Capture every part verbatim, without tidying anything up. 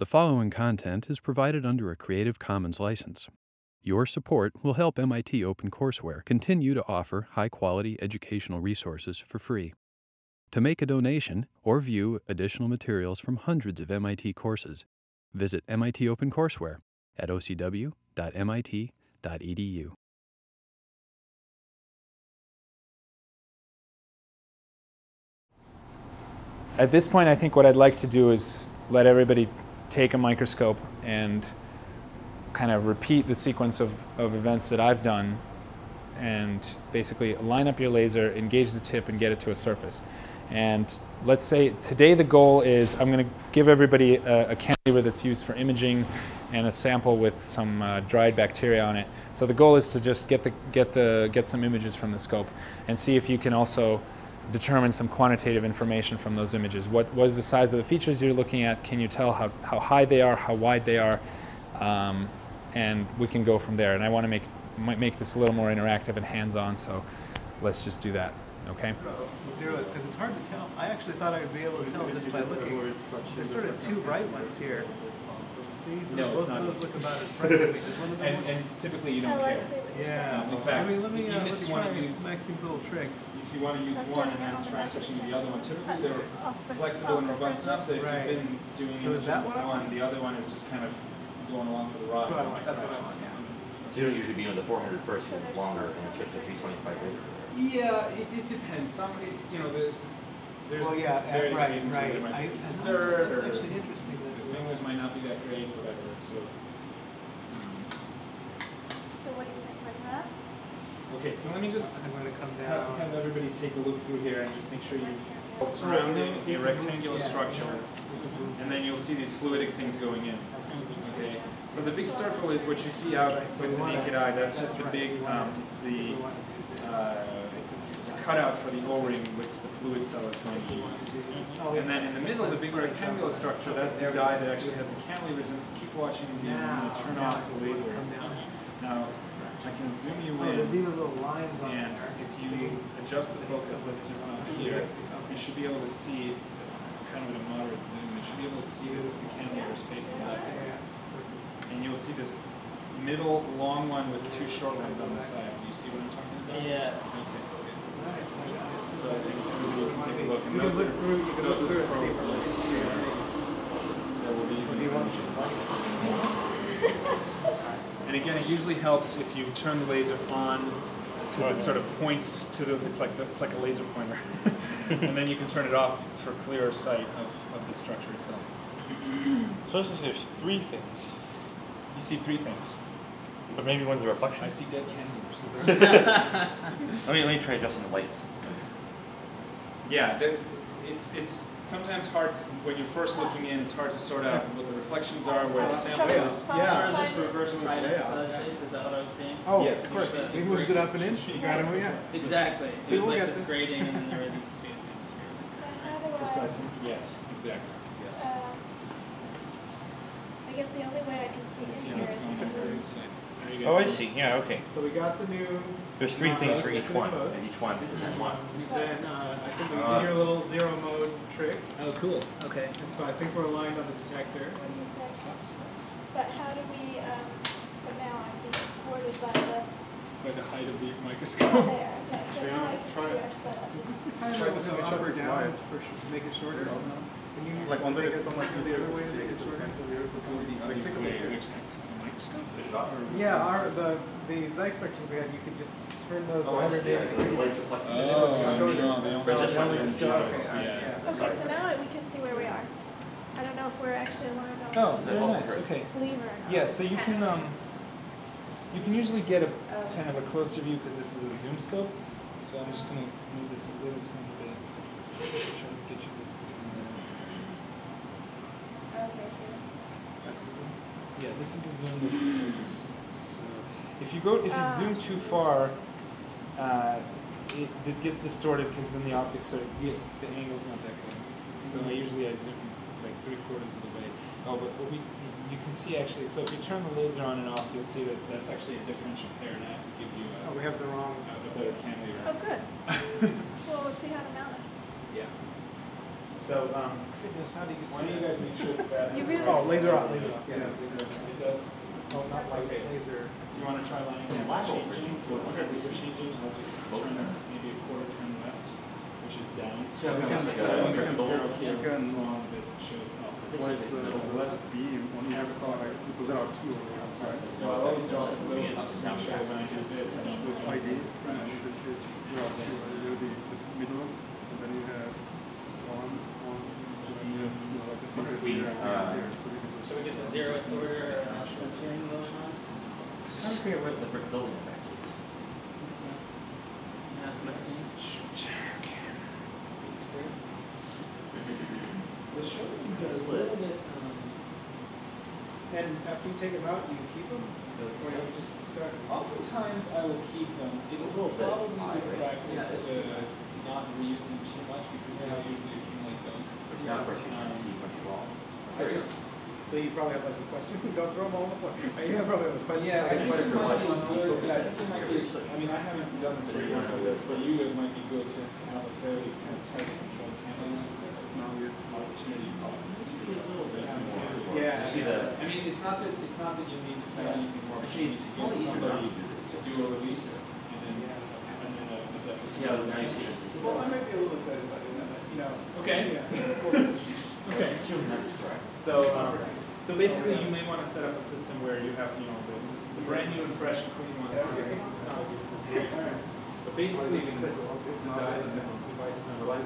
The following content is provided under a Creative Commons license. Your support will help M I T OpenCourseWare continue to offer high-quality educational resources for free. To make a donation or view additional materials from hundreds of M I T courses, visit M I T OpenCourseWare at o c w dot m i t dot e d u. At this point, I think what I'd like to do is let everybody take a microscope and kind of repeat the sequence of, of events that I've done, and basically line up your laser, engage the tip, and get it to a surface. And let's say today the goal is I'm going to give everybody a, a cantilever that's used for imaging and a sample with some uh, dried bacteria on it. So the goal is to just get, the, get, the, get some images from the scope and see if you can also determine some quantitative information from those images. What was the size of the features you're looking at? Can you tell how, how high they are, how wide they are? Um, and we can go from there. And I want to make, might make this a little more interactive and hands-on, so let's just do that, okay? Zero it, because it's hard to tell. I actually thought I would be able to tell just by looking. There's sort of two bright ones here. See? No, both it's not. Of those look about as bright as one of them. And, and typically you don't no, care. Yeah. In fact, I mean, let me, uh, let's try Maxim's little trick. If you want to use one and then try switching to the other one, typically they're flexible and robust enough that right. You've been doing so is that one, one. The other one is just kind of going along for the ride. That's what I want, yeah. So you don't usually be on the four hundred first, it's longer, and it's just the three twenty-five later. Yeah, it, it depends. Some, it, you know, the, there's well, yeah, various right, reasons right. There might be a third, or actually interesting that the fingers might not be that great, or whatever. So. So what do you think like that? Okay, so let me just I'm going to come down. Have, have everybody take a look through here and just make sure you're surrounding a rectangular structure, and then you'll see these fluidic things going in. Okay, so the big circle is what you see out with the naked eye. That's just the big, um, it's the, uh, it's, it's a cutout for the o-ring which the fluid cell is going to use. And then in the middle, the big rectangular structure, that's the dye that actually has the cantilevers in it. Keep watching and I'm gonna turn off the laser. Now, I can zoom you in, and if you adjust the focus, let's just not here, you should be able to see, kind of in a moderate zoom, you should be able to see this is the cantilever facing left. And you'll see this middle long one with two short ones on the sides. Do you see what I'm talking about? Yeah. Okay. So I think you can take a look. And those are, those are the probes that will be using function. And again, it usually helps if you turn the laser on, because it sort of points to the. It's like the, it's like a laser pointer. And then you can turn it off for clearer sight of, of the structure itself. So there's three things. You see three things. But maybe one's a reflection. I see dead cantilevers. I mean, let me try adjusting the light. Yeah, it's it's sometimes hard, to, when you're first looking in, it's hard to sort out what the reflections are, where the sample is. Yeah, this reverse trident shape, is that what I was seeing? Oh, yes, of course. We moved it up an inch. Exactly. So it's like this grading, and then there are these two things here. Precisely. Yes, exactly. Yes. I guess the only way I can see in here is to... Oh, I see. Yeah, okay. So we got the new... There's three things for each one. And each one is one. Then uh, I think we did uh, your little zero mode trick. Oh, cool. Okay. And so I think we're aligned on the detector. But how do we... Um, but now I'm being supported by the... By the height of the microscope. Oh, there. Okay. So yeah, now I can try see our setup. Is this the kind try of switch up or down to make it shorter? No. Can you like one bit of something like the other way to make it shorter? Yeah, our, the the Zeiss spectrums we had, you could just turn those oh, one hundred yeah, the lights reflect the vision. Oh, no, they don't just one just go. Okay, yeah. Yeah. Okay, so now we can see where we are. I don't know if we're actually aligned on oh, very nice. Okay. Yeah, so you can um you can usually get a kind of a closer view because this is a zoom scope. So I'm just gonna move this a little tiny bit. Try to get you this. Okay, sure. That's the zoom. Yeah, this is the zoom, this is the focus. So if you go, if you zoom too far, uh, it, it gets distorted because then the optics are, the, the angle's not that good. So mm-hmm. I usually I zoom like three quarters of the way. Oh, but what we, you can see actually, so if you turn the laser on and off, you'll see that that's actually a differential pair, and I have to give you a... Oh, we have the wrong... Uh, the better cantilever. Oh, good. Well, we'll see how to mount it. Yeah. So um, how do you why don't you guys make sure that you really oh laser on laser on. Yes. Laser. It does. Oh, not like okay. Laser. You want to try lining it? Changing. Okay, we're changing. We'll just turn this maybe a quarter turn left, which is down. So we can long that shows up. Why is the left beam on the other side? Was that our two on the outside? So I always draw the little up to make sure when I do this. Those ideas. There are two. You're the middle, and then you have. We, uh, so we get the zeroth order uh, centering motions. So I'm figuring out what the brick building back is. Let's just check. The shortings are a little bit. Um, and after you take them out, you keep them? Or you just start? Oftentimes, I will keep them. It is probably good practice to not reuse them too much because they usually accumulate them. Not for I just, so you probably have like a question. Don't throw them all the way. You probably have a question. Yeah, I, I, think, think, might good, I think it might be, I mean, I haven't done this before, so for you it might be good to have a fairly kind of tightly controlled camera. It's not your opportunity costs to be a little bit more. Yeah, I mean, I mean, it's not that it's not that you need to find anything more. You need to get somebody to do a release and then and then a deficit. Well, I might be a little excited about doing that. You know. Okay. Yeah. Okay. So, um, so basically, you may want to set up a system where you have, you know, the, the brand new and fresh and clean one. It's not a good system. But basically, because the dies of the device number, like I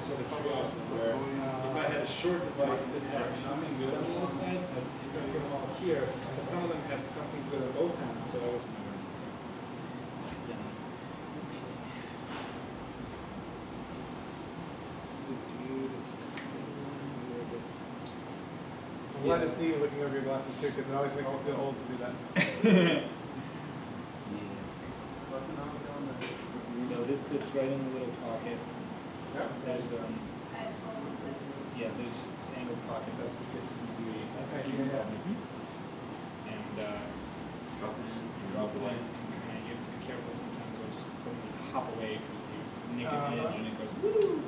sort of triage where if I had a short device, this had nothing good on the other side, I'd put them all here. But some of them had something good on both ends, so. I'm glad to see you looking over your glasses too, because it always makes me feel old to do that. Yes. So this sits right in the little pocket. Yep. There's um. Yeah, there's just this angled pocket. That's the fifteen degree. Okay. Yeah. Mm-hmm. And uh, drop it in. You drop it in. And you have to be careful sometimes. It'll just suddenly hop away because you nick an edge and it goes woo.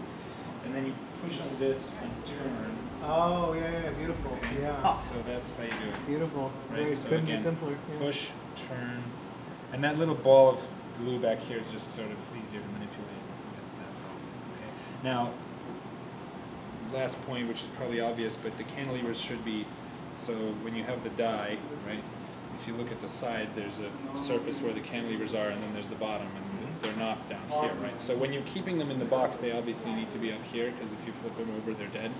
And then you push on this and turn. Oh, yeah, yeah, beautiful. Yeah. So that's how you do it. Beautiful. Right? It so couldn't again, be simpler. Yeah. Push, turn. And that little ball of glue back here is just sort of easier to manipulate. That's all. Okay. Now, last point, which is probably obvious, but the cantilevers should be, so when you have the die, right, if you look at the side, there's a surface where the cantilevers are, and then there's the bottom, and they're not down here, right? So when you're keeping them in the box, they obviously need to be up here, because if you flip them over, they're dead.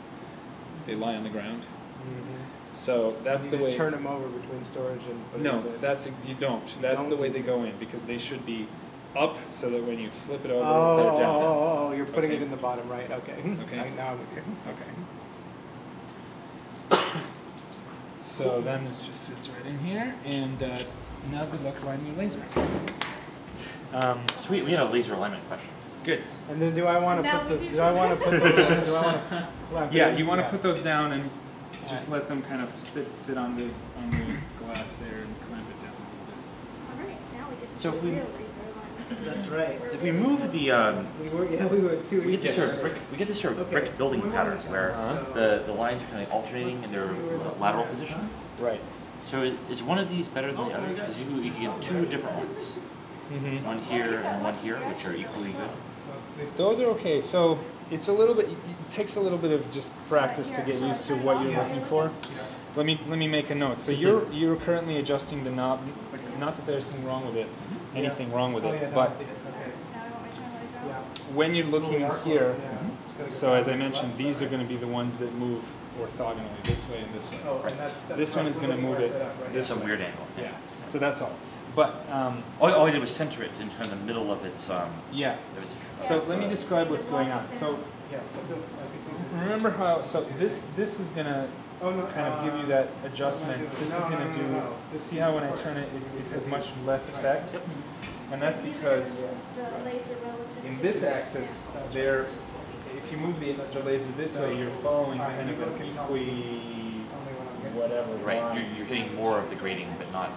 They lie on the ground. Mm-hmm. So that's the way. You turn them over between storage and. No, that's you don't. That's the way they go in because they should be up so that when you flip it over, oh, they're down. Oh, oh, oh, you're putting it in the bottom right. Okay. Okay. Now I'm with you. Okay. So then this just sits right in here, and uh, now good luck lining your laser. Um, so we we had a laser alignment question. Good. And then do I want to put the, do I want to put the, do I want to clap it? Yeah, you want to put those down and just let them kind of sit sit on the on the glass there and clamp it down a little bit. All right, now we get to so do if we, real laser. That's right. If we move the um, we were, yeah, we were too we get this sort of brick we get this sort of okay. brick building pattern where uh-huh. the the lines are kind of alternating in their lateral position. Huh? Right. So is, is one of these better than oh, the other? Because you, you can get two different ones, mm-hmm. one here and one here, which are equally good. Those are okay. So it's a little bit. It takes a little bit of just practice to get used to what you're looking for. Let me let me make a note. So you're you're currently adjusting the knob. Not that there's anything wrong with it, anything wrong with it. But when you're looking here, so as I mentioned, these are going to be the ones that move orthogonally this way and this way. Right. This one is going to move it. This way. It's a weird angle. Yeah. So that's all. But um, all, all I did was center it in kind of the middle of its. Um, yeah. Of its so let me describe what's going on. So remember how? So this this is gonna kind of give you that adjustment. This is gonna do. See how when I turn it, it, it has much less effect, and that's because in this axis there, if you move the laser this way, you're following kind of an equi whatever. Right. You're, you're hitting more of the grading, but not.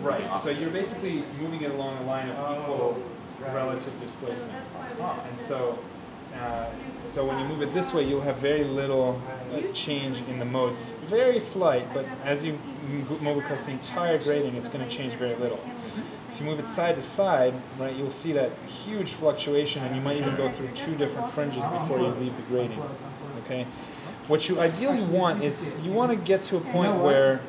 Right, so you're basically moving it along a line of equal oh, right. relative displacement. So and so Uh, so when you move it this way, you'll have very little uh, change in the mode. It's very slight, but as you move across the entire gradient, it's going to change very little. If you move it side to side, right, you'll see that huge fluctuation, and you might even go through two different fringes before you leave the gradient. Okay? What you ideally want is you want to get to a point where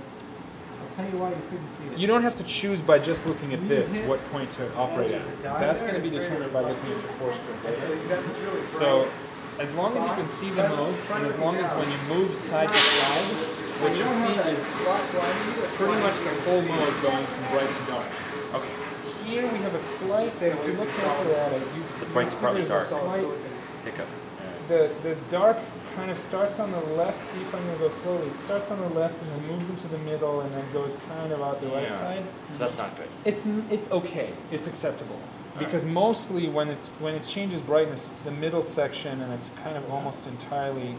you don't have to choose by just looking at this what point to operate at. That's going to be determined by looking at your force grid. So as long as you can see the modes, and as long as when you move side to side, what you see is pretty much the whole mode going from bright to dark. Okay. Here we have a slight, that if you look carefully at it, you see there's a slight hiccup. The, the dark kind of starts on the left. See if I'm going to go slowly. It starts on the left and then moves into the middle and then goes kind of out the right yeah. side. So that's not good. It's it's okay. It's acceptable All because right. mostly when it's when it changes brightness, it's the middle section and it's kind of almost entirely.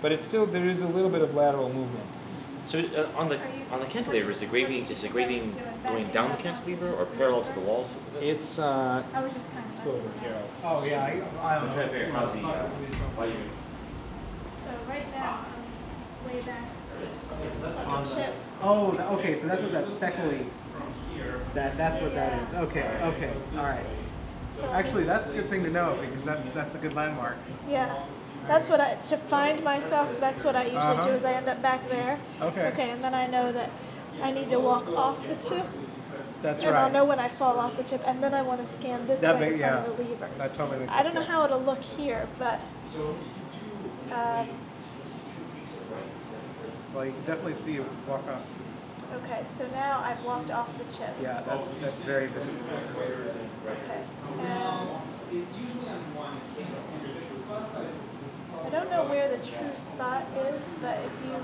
But it's still there is a little bit of lateral movement. So uh, on the on the cantilever, is the gradient is the gradient going down the cantilever or parallel to the walls? It's. Uh, I was just kind of over here. Oh yeah, I, I don't I'm trying to figure out how the uh, why you. So right now, um, way back. It's on the ship. Oh, okay. So that's what that speckly. That that's what yeah. that is. Okay. Okay. All right. So actually, that's a good thing to know because that's that's a good landmark. Yeah. That's what I, to find myself, that's what I usually uh-huh. do is I end up back there. Okay. Okay, and then I know that I need to walk off the chip. That's and right. I'll know when I fall off the chip, and then I want to scan this that way from yeah. the lever. That totally makes sense. I don't know sense. how it'll look here, but... Um, well, you can definitely see you walk off. Okay, so now I've walked off the chip. Yeah, that's, that's very visible. Okay, and... I don't know where the true spot is, but if you,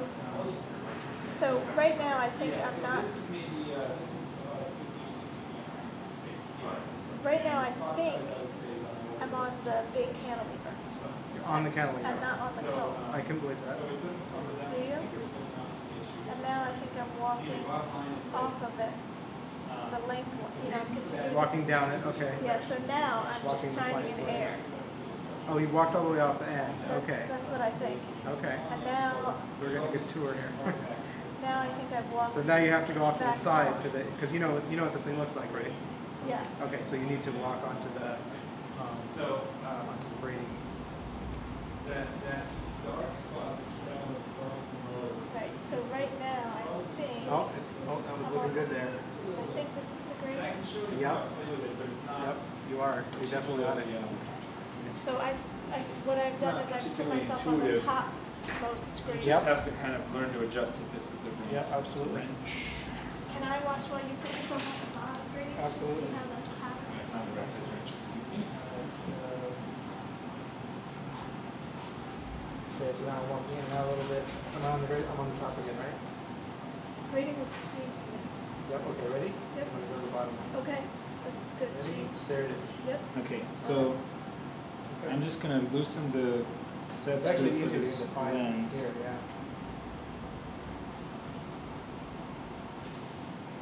so right now I think I'm not, right now I think I'm on the big cantilever. You're on the cantilever. I'm not on the pole. I can believe that. Do you? And now I think I'm walking off of it. The length, you know, continues. Walking down it, okay. Yeah, so now I'm walking just shining in air. Oh, you walked all the way off the end. Okay. That's, that's what I think. Okay. And now... So we're going to get a tour here. Now I think I've walked... So now you have to go off to the side out. to the... Because you know, you know what this thing looks like, right? Yeah. Okay, so you need to walk onto the... Um, so, um, onto the braiding. That, that dark spot that travels across the road... Right, so right now I think... Oh, it's, oh that was I'm looking good there. I think this is the gradient. Yep. Yep, you are. You definitely got it. Yeah. So I, I, what I've it's done is I've put myself intuitive. on the top most gradient. You just have to kind of learn to adjust it. This is the range. Yeah, absolutely. Can I watch while you put yourself on the bottom gradient? Absolutely. See how that happens. I found the rest of the range. Excuse me. Okay, so now I'm walking in and out a little bit. I'm on the I'm on the top again, right? Gradient looks the same to me. Yep. Okay. Ready? Yep. I'm gonna go to the bottom. Okay. That's good. Ready? There it is. Yep. Okay. So. Awesome. I'm just going to loosen the set screw for this lens. Here, yeah.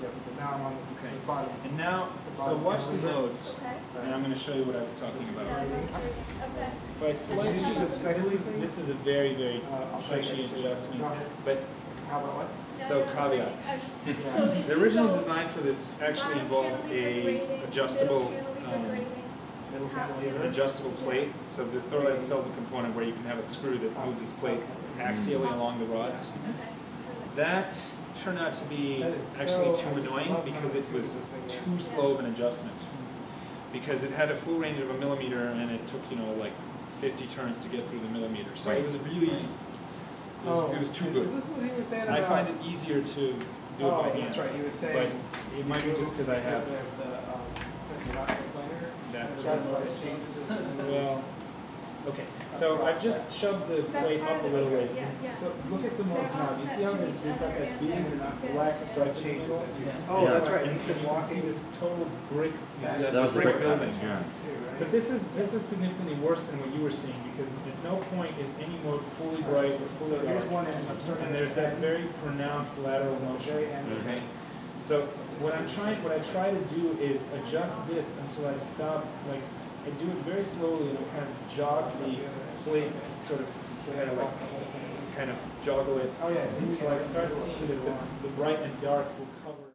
Yeah, but now I'm on the okay. bottom. And now, so watch the modes, okay. and I'm going to show you what I was talking about. Okay. If I slightly, this is, this is a very, very uh, touchy adjustment, but how about what? So caveat. Yeah. The original design for this actually involved a adjustable. Um, An adjustable plate, so the Thorlabs sells a component where you can have a screw that moves this plate axially along the rods. That turned out to be actually too annoying because it was too slow of an adjustment. Because it had a full range of a millimeter and it took, you know, like fifty turns to get through the millimeter. So it was really, it was, it was too good. And I find it easier to do it by hand. But it might be just because I have. That's right. Well, okay. So I've just shoved the plate up a little ways. Yeah, yeah. So look at the modes now. Do you see how they're deep like that big black striped angle? Oh, yeah. That's right. And you can, you can see this total brick. Yeah, that, that was the brick building. Yeah. But this is this is significantly worse than what you were seeing because at no point is any mode fully bright or fully dark. Here's one end, and there's that very pronounced lateral motion. Okay. So. What I'm trying, what I try to do is adjust this until I stop, like I do it very slowly, and I kind of jog the plate, sort of kind of like kind of joggle it until I start seeing that the, the bright and dark will cover.